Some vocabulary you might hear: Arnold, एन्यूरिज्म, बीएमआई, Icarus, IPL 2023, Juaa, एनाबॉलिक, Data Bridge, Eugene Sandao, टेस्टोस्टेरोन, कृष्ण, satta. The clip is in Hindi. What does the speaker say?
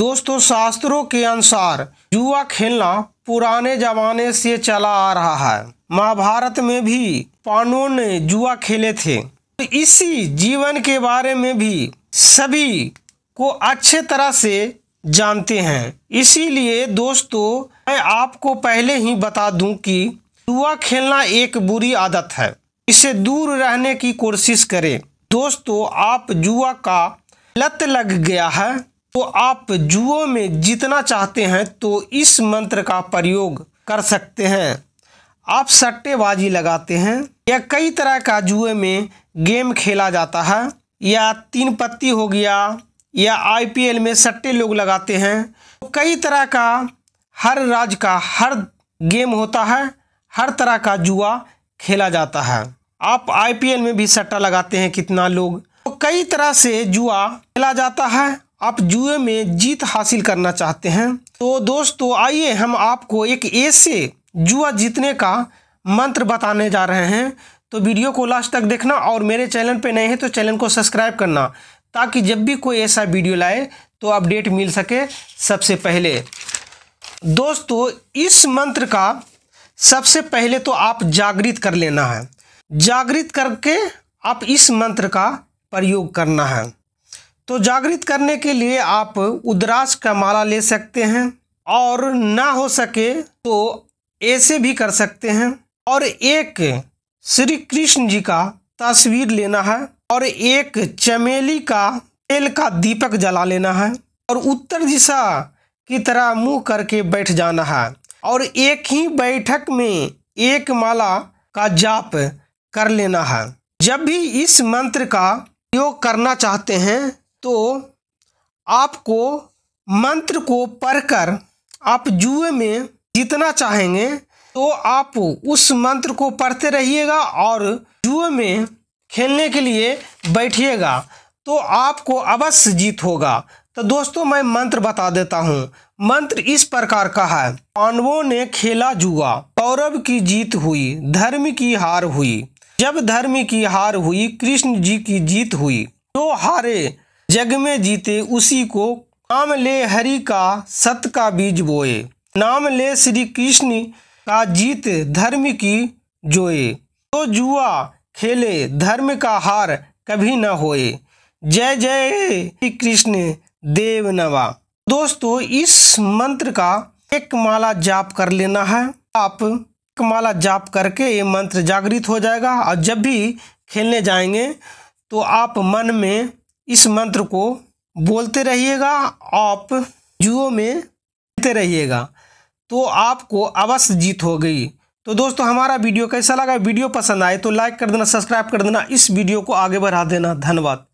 दोस्तों शास्त्रों के अनुसार जुआ खेलना पुराने जमाने से चला आ रहा है। महाभारत में भी पांडवों ने जुआ खेले थे। तो इसी जीवन के बारे में भी सभी को अच्छे तरह से जानते हैं। इसीलिए दोस्तों मैं आपको पहले ही बता दूं कि जुआ खेलना एक बुरी आदत है, इससे दूर रहने की कोशिश करें। दोस्तों आप जुआ का लत लग गया है तो आप जुओं में जीतना चाहते हैं तो इस मंत्र का प्रयोग कर सकते हैं। आप सट्टेबाजी लगाते हैं या कई तरह का जुए में गेम खेला जाता है, या तीन पत्ती हो गया, या आईपीएल में सट्टे लोग लगाते हैं। कई तरह का हर राज्य का हर गेम होता है, हर तरह का जुआ खेला जाता है। आप आईपीएल में भी सट्टा लगाते हैं कितना लोग, तो कई तरह से जुआ खेला जाता है। आप जुए में जीत हासिल करना चाहते हैं तो दोस्तों आइए हम आपको एक ऐसे जुआ जीतने का मंत्र बताने जा रहे हैं। तो वीडियो को लास्ट तक देखना और मेरे चैनल पे नए हैं तो चैनल को सब्सक्राइब करना ताकि जब भी कोई ऐसा वीडियो लाए तो अपडेट मिल सके सबसे पहले। दोस्तों इस मंत्र का सबसे पहले तो आप जागृत कर लेना है। जागृत करके आप इस मंत्र का प्रयोग करना है। तो जागृत करने के लिए आप उद्राक्ष का माला ले सकते हैं, और ना हो सके तो ऐसे भी कर सकते हैं। और एक श्री कृष्ण जी का तस्वीर लेना है और एक चमेली का तेल का दीपक जला लेना है, और उत्तर दिशा की तरह मुंह करके बैठ जाना है, और एक ही बैठक में एक माला का जाप कर लेना है। जब भी इस मंत्र का प्रयोग करना चाहते हैं तो आपको मंत्र को पढ़कर आप जुए में जीतना चाहेंगे तो आप उस मंत्र को पढ़ते रहिएगा और जुए में खेलने के लिए बैठिएगा तो आपको अवश्य जीत होगा। तो दोस्तों मैं मंत्र बता देता हूँ। मंत्र इस प्रकार का है। पांडवों ने खेला जुआ, कौरव की जीत हुई, धर्म की हार हुई। जब धर्म की हार हुई, कृष्ण जी की जीत हुई। जो हारे जग में जीते, उसी को नाम ले हरि का सत का बीज बोए। नाम ले श्री कृष्ण का जीत, धर्म की जोए। तो जुआ खेले, धर्म का हार कभी न होए। जय जय श्री कृष्ण देव नवा। दोस्तों इस मंत्र का एक माला जाप कर लेना है। आप एक माला जाप करके ये मंत्र जागृत हो जाएगा, और जब भी खेलने जाएंगे तो आप मन में इस मंत्र को बोलते रहिएगा, आप जुओ में रहिएगा तो आपको अवश्य जीत हो गई। तो दोस्तों हमारा वीडियो कैसा लगा? वीडियो पसंद आए तो लाइक कर देना, सब्सक्राइब कर देना, इस वीडियो को आगे बढ़ा देना। धन्यवाद।